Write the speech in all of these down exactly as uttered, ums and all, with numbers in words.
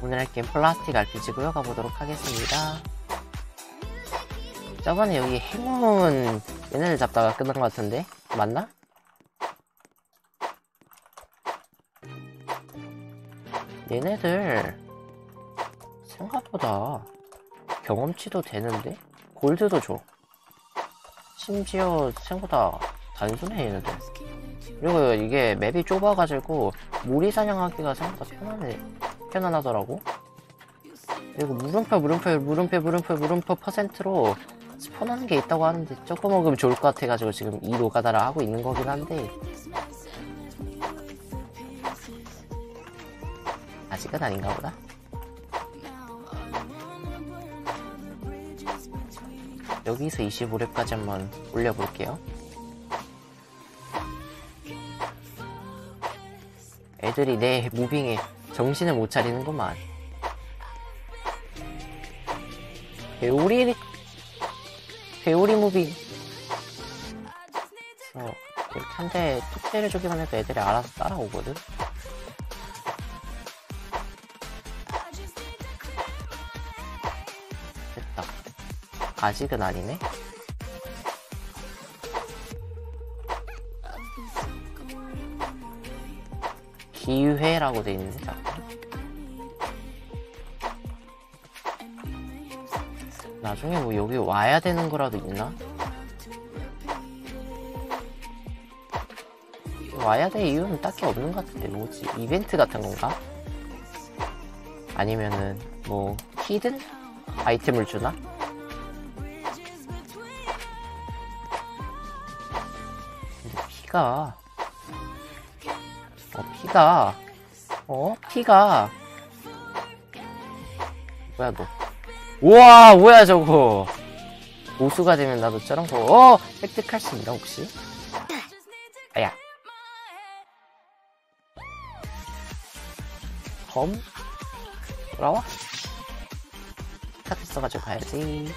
오늘 할 게임 플라스틱 알피지고요. 가보도록 하겠습니다. 저번에 여기 행운 얘네를 잡다가 끝난 것 같은데 맞나? 얘네들 생각보다 경험치도 되는데 골드도 줘. 심지어 생각보다 단순해 얘네들. 그리고 이게 맵이 좁아가지고 모리 사냥하기가 생각보다 편하네. 편안하더라고. 그리고 물음표 물음표 물음표 물음표 물음표 퍼센트로 스폰하는 게 있다고 하는데 조금 먹으면 좋을 것 같아가지고 지금 이 노가다를 하고 있는 거긴 한데 아직은 아닌가 보다. 여기서 이십오 렙까지 한번 올려볼게요. 애들이 내 무빙에 정신을 못 차리는구만. 배우리 배우리 무빙. 어, 이렇게 한 대 툭 때려주기만 해도 애들이 알아서 따라오거든. 됐다. 아직은 아니네. 기회라고 돼 있는데 자꾸. 나중에 뭐 여기 와야 되는 거라도 있나? 와야 될 이유는 딱히 없는 것 같은데 뭐지? 이벤트 같은 건가? 아니면은 뭐 히든 아이템을 주나? 근데 피가 어, 피가 어? 피가 뭐야 너. 우와 뭐야 저거. 고수가 되면 나도 저런 거 어! 획득할 수 있나 혹시? 아야 검? 돌아와? 스타트 써가지고 가야지.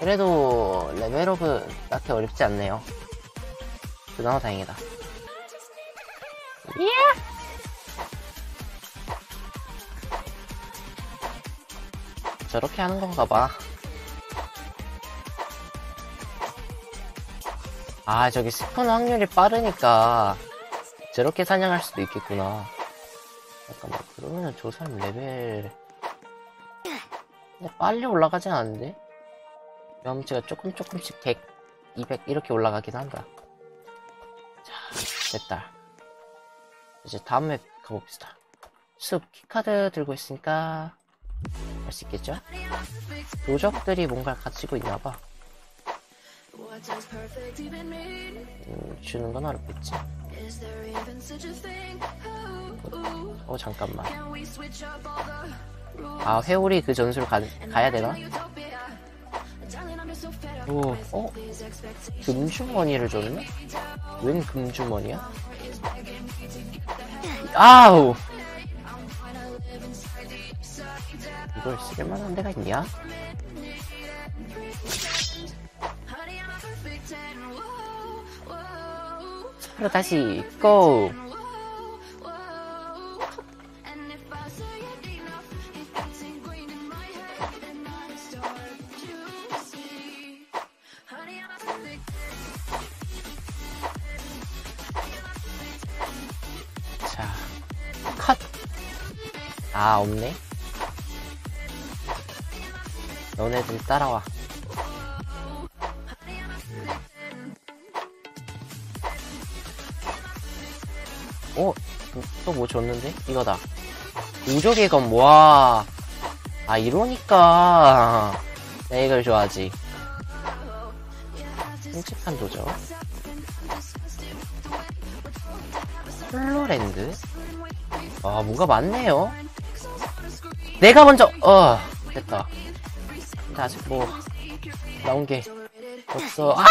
그래도 레벨업은 딱히 어렵지 않네요. 그나마 다행이다. 이야! 저렇게 하는 건가 봐. 아 저기 스폰 확률이 빠르니까 저렇게 사냥할 수도 있겠구나. 잠깐만 그러면은 저 사람 레벨 근데 빨리 올라가진 않은데? 경험치가 조금 조금씩 백, 이백 이렇게 올라가긴 한다. 자 됐다. 이제 다음 맵 가봅시다. 숲 키카드 들고 있으니까 할 수 있겠죠? 도적들이 뭔가 가지고 있나봐. 음, 주는 건 어렵겠지. 어 잠깐만. 아 회오리 그 전술 가, 가야 되나? 오, 어? 금주머니를 줬네? 웬 금주머니야? 아우! 이걸 쓸만한 데가 있냐? 그럼 다시 고! 자, 컷! 아, 없네? 너네들 따라와. 어? 또 뭐 줬는데? 이거다. 우적의 검, 와. 아, 이러니까. 내가 이걸 좋아하지. 끔찍한 도적. 플로랜드? 아, 뭔가 많네요. 내가 먼저, 어, 됐다. 근데 아직 뭐, 나온 게 없어. 아!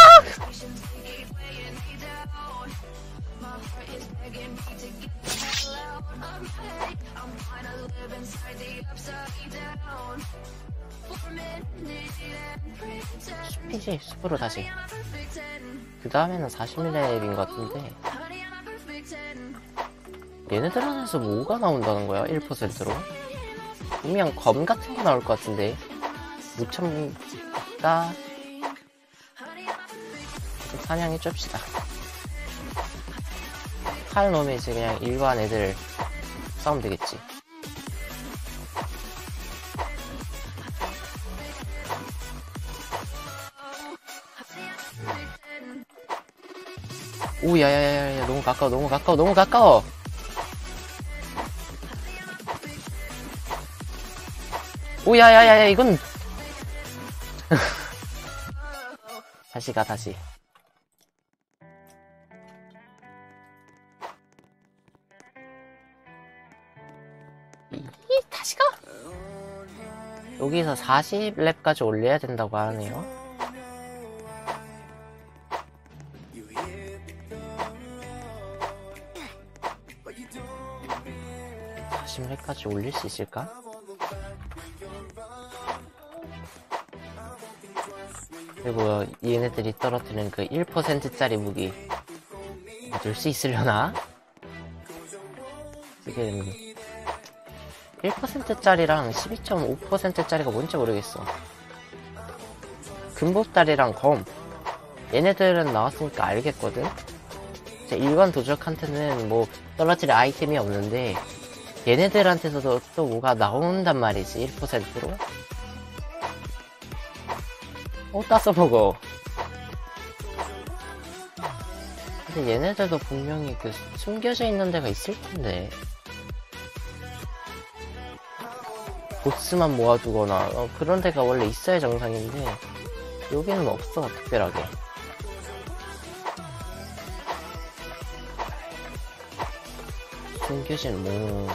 숲이지, 숲으로 다시. 그 다음에는 사십 렙인 것 같은데. 얘네들 안에서 뭐가 나온다는 거야? 일 퍼센트로? 분명 검 같은 게 나올 것 같은데 못 참다. 사냥해 줍시다. 칼 넣으면 이제 그냥 일반 애들 싸우면 되겠지. 오 야야야야 너무 가까워 너무 가까워 너무 가까워. 오 야야야야 이건 다시 가 다시. 여기서 사십 렙까지 올려야 된다고 하네요. 사십 렙까지 올릴 수 있을까? 그리고 얘네들이 떨어뜨리는 그 일 퍼센트짜리 무기 얻을 수 있으려나? 이게 일 퍼센트짜리랑 십이 점 오 퍼센트짜리가 뭔지 모르겠어. 금보따리랑 검 얘네들은 나왔으니까 알겠거든? 일반 도적한테는 뭐 떨어질 아이템이 없는데 얘네들한테서도 또 뭐가 나온단 말이지. 일 퍼센트로 어? 따 써먹어. 근데 얘네들도 분명히 그 숨겨져 있는 데가 있을텐데 보스만 모아두거나 어, 그런 데가 원래 있어야 정상인데 여기는 없어 특별하게. 숨겨진 뭐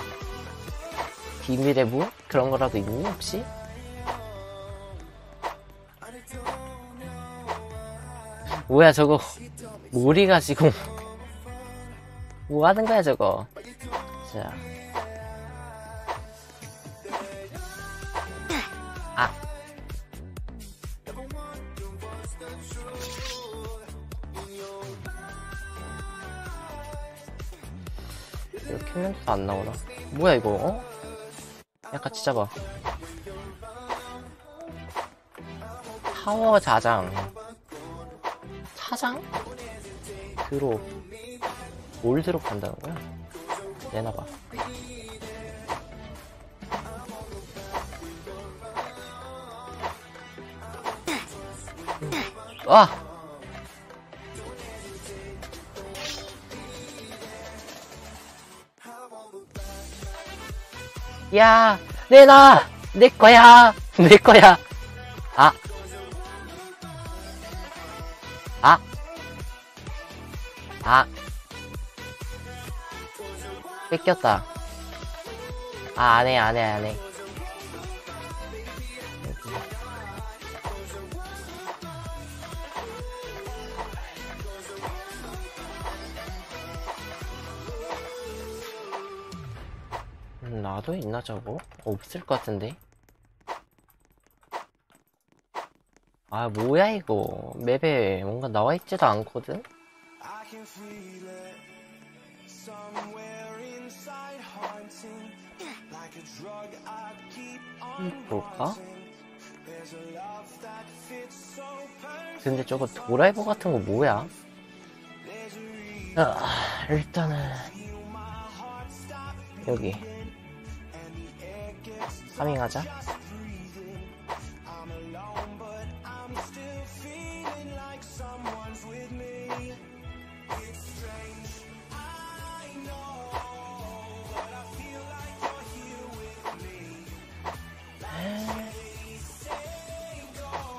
비밀의 문? 그런 거라도 있니 혹시? 뭐야 저거 모리가 지금 뭐 하는 거야 저거. 자 아. 이렇게 했는데 안 나오나? 뭐야 이거? 어? 야 같이 잡아. 파워 자장. 차장? 드롭. 뭘 드롭 한다는 거야? 내놔봐. 와! 야! 내놔! 내 거야! 내 거야! 아! 아! 아! 뺏겼다. 아, 안 해, 안 해, 안 해. 나도 있나 저거? 없을 것 같은데? 아 뭐야 이거 맵에 뭔가 나와있지도 않거든? 볼까? 근데 저거 도라이버 같은 거 뭐야? 아, 일단은 여기 파밍하자.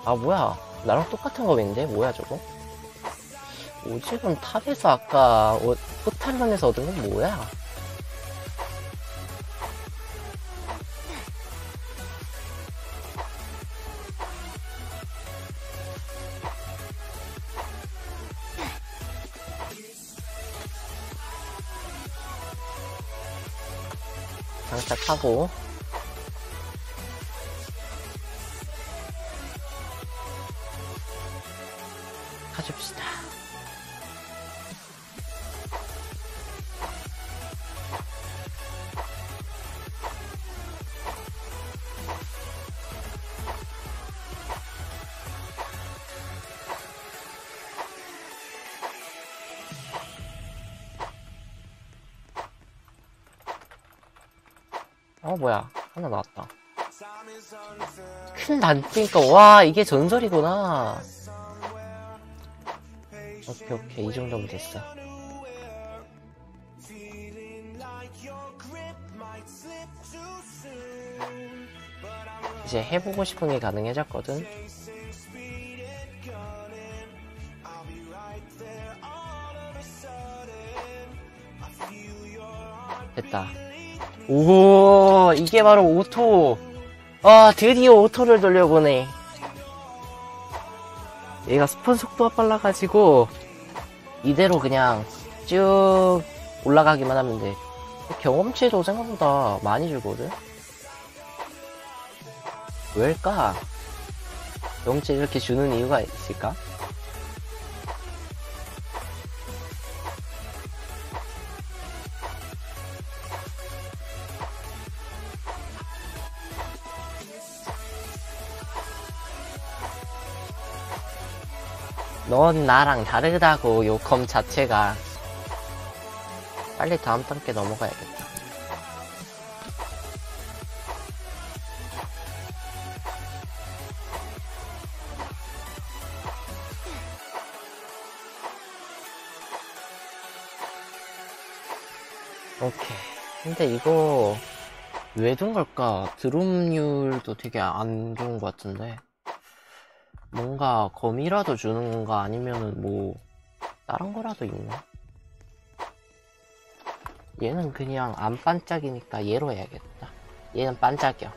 아 뭐야 나랑 똑같은 맵인데 뭐야 저거? 오지금 탑에서 아까 어, 포탈런에서 얻은 건 뭐야? 장착하고 가줍시다. 어 뭐야, 하나 나왔다. 큰 단추니까 와 이게 전설이구나. 오케이 오케이, 이 정도면 됐어. 이제 해보고 싶은 게 가능해졌거든. 됐다. 오, 이게 바로 오토. 아, 드디어 오토를 돌려보네. 얘가 스폰 속도가 빨라가지고 이대로 그냥 쭉 올라가기만 하면 돼. 경험치도 생각보다 많이 줄거든. 왜일까? 경험치 이렇게 주는 이유가 있을까? 넌 나랑 다르다고. 요 컴 자체가. 빨리 다음 단계 넘어가야겠다. 오케이. 근데 이거 왜 둔 걸까? 드롭률도 되게 안 좋은 것 같은데. 뭔가 검이라도 주는 건가, 아니면은 뭐 다른 거라도 있나? 얘는 그냥 안 반짝이니까 얘로 해야겠다. 얘는 반짝여.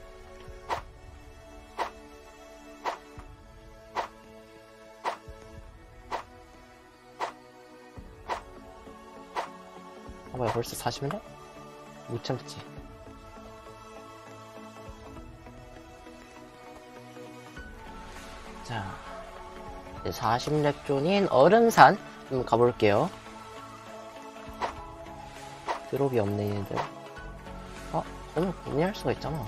아 뭐야, 벌써 사십 렙? 못 참지. 자, 이제 사십 렙존인 얼음산 좀 가볼게요. 드롭이 없네 얘들. 어? 그럼 구매할 수가 있잖아.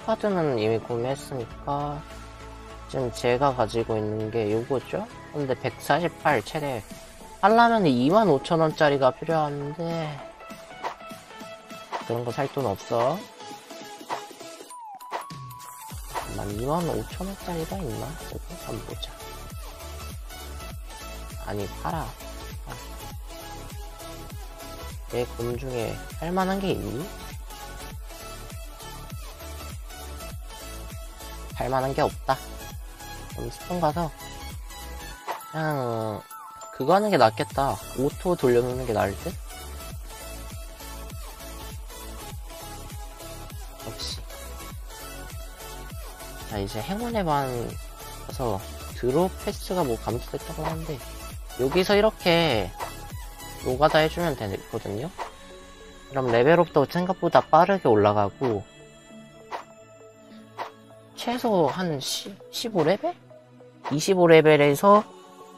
키카드는 이미 구매했으니까 지금 제가 가지고 있는 게 요거죠? 근데 백사십팔 최대 하려면 이만 오천 원짜리가 필요한데 그런 거 살 돈 없어. 이만 오천 원짜리가 있나? 한번 보자. 아니 팔아. 내 검 중에 할만한 게 있니? 할만한 게 없다. 그럼 스폰 가서 그냥 그거 하는 게 낫겠다. 오토 돌려놓는 게 나을 듯? 역시. 자, 이제 행운의 반 가서 드롭 패스가 뭐 감소됐다고 하는데 여기서 이렇게 노가다 해주면 되거든요. 그럼 레벨업도 생각보다 빠르게 올라가고 최소 한 십오 레벨? 이십오 레벨에서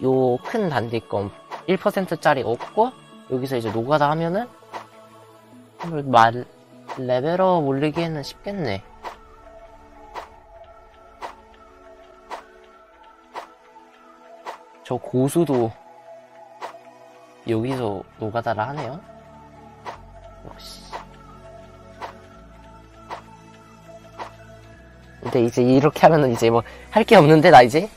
요 큰 단디검 일 퍼센트짜리 얻고 여기서 이제 노가다 하면은 말 레벨업 올리기에는 쉽겠네. 저 고수도 여기서 노가다를 하네요. 역시. 근데 이제 이렇게 하면은 이제 뭐 할 게 없는데 나 이제?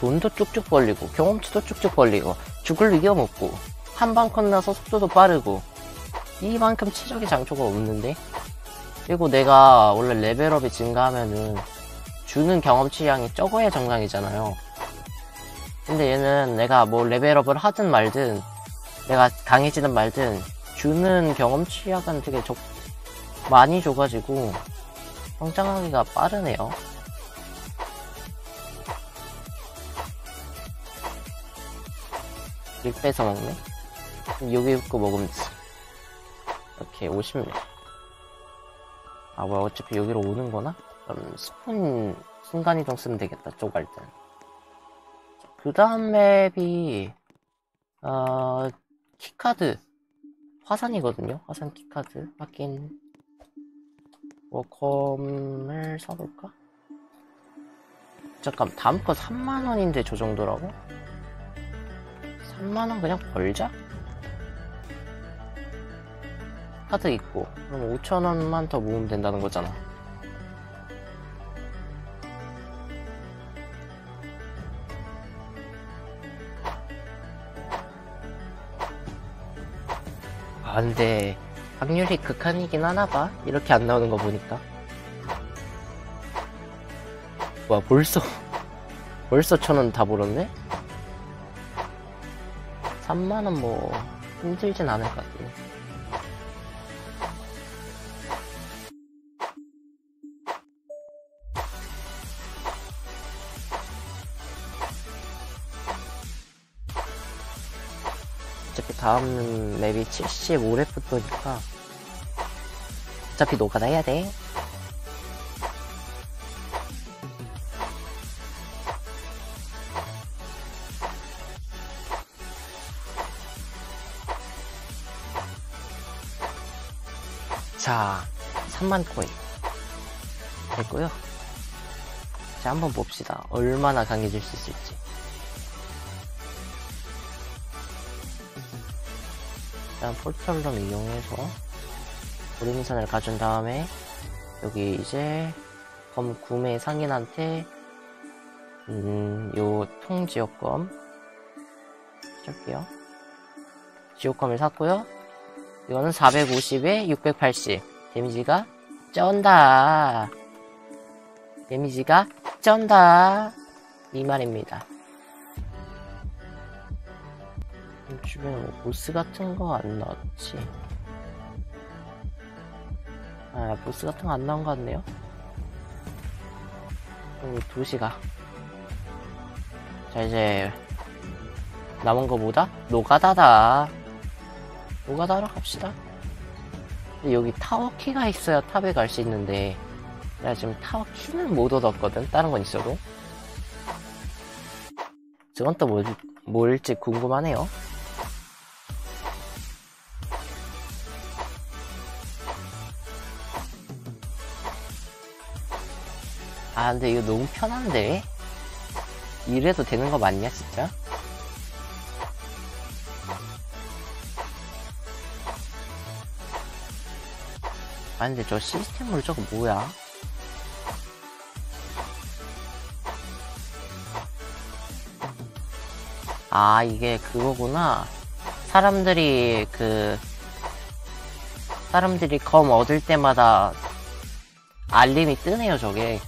돈도 쭉쭉 벌리고 경험치도 쭉쭉 벌리고 죽을 이겨먹고 한방 컷나서 속도도 빠르고 이만큼 치적의 장초가 없는데. 그리고 내가 원래 레벨업이 증가하면은 주는 경험치 양이 적어야 정상이잖아요. 근데 얘는 내가 뭐 레벨업을 하든 말든 내가 강해지든 말든 주는 경험치 양은 되게 적... 많이 줘가지고 성장하기가 빠르네요. 일 빼서 먹네? 여기 거 먹으면 되지. 이렇게 오십 렙. 아 뭐야, 어차피 여기로 오는 거나? 그럼 스푼 순간이동 쓰면 되겠다. 쪼갈 때. 그 다음 맵이 어... 키카드 화산이거든요. 화산 키카드 확인. 워컴을 사볼까? 잠깐 다음 거 삼만 원인데 저 정도라고? 삼만 원 그냥 벌자? 카드 있고 그럼 오천 원만 더 모으면 된다는 거잖아. 아 근데 확률이 극한이긴 하나봐. 이렇게 안 나오는 거 보니까. 와 벌써 벌써 천 원 다 벌었네? 삼만 원 뭐 힘들진 않을 것 같긴 해. 다음 맵이 칠십오 레프터니까 어차피 노가다해야 돼. 자, 삼만 코인 됐고요. 자, 한번 봅시다. 얼마나 강해질 수 있을지. 일단 포털럼 이용해서 오리무산을 가준 다음에 여기 이제 검 구매 상인한테 음, 요 통지옥검 해줄게요. 지옥검을 샀고요. 이거는 사백오십에 육백팔십 데미지가 쩐다. 데미지가 쩐다 이 말입니다. 주변에 뭐 보스 같은 거 안 나왔지? 아, 보스 같은 거 안 나온 거 같네요? 그럼 도시가. 자, 이제, 남은 거 뭐다? 노가다다. 노가다로 갑시다. 근데 여기 타워키가 있어야 탑에 갈 수 있는데, 내가 지금 타워키는 못 얻었거든? 다른 건 있어도. 저건 또 뭘, 뭘지 궁금하네요. 아 근데 이거 너무 편한데? 이래도 되는 거 맞냐 진짜? 아 근데 저 시스템으로 저거 뭐야? 아 이게 그거구나. 사람들이 그 사람들이 검 얻을 때마다 알림이 뜨네요 저게.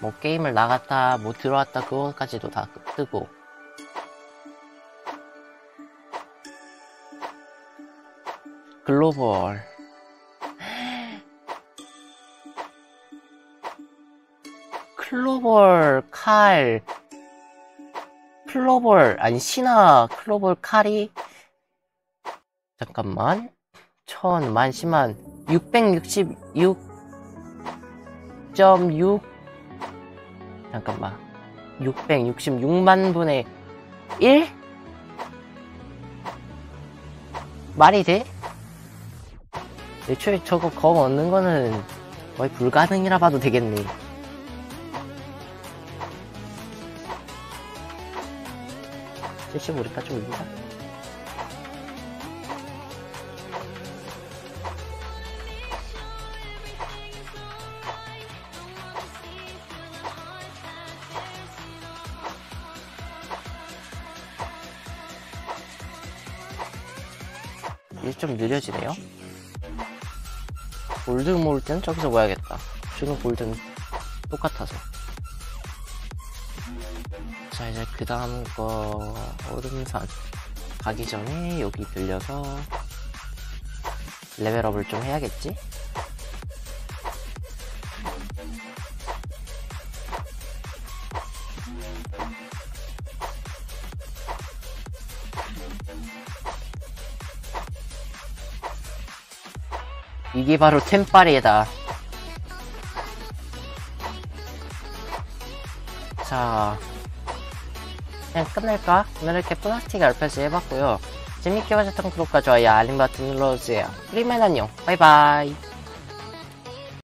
뭐 게임을 나갔다 뭐 들어왔다 그거까지도 다 뜨고. 글로벌 클로벌 칼 클로벌 아니 신화 클로벌 칼이 잠깐만 천, 만, 십만 육백육십육 점 육 잠깐만 육백육십육만 분의 일? 말이 돼? 애초에 저거 검 얻는 거는 거의 불가능이라 봐도 되겠네. 칠십오 리터 좀 올리자. 좀 느려지네요. 골드 모을 때는 저기서 모아야겠다. 지금 골드는 똑같아서. 자 이제 그 다음 거 얼음산 가기 전에 여기 들려서 레벨업을 좀 해야겠지? 이게 바로 템파리다. 자, 그냥 끝낼까? 오늘 이렇게 플라스틱 알피지 해봤고요. 재밌게 봐주셨던 구독과 좋아요, 알림 버튼 눌러주세요. 그러면 안녕. 바이바이.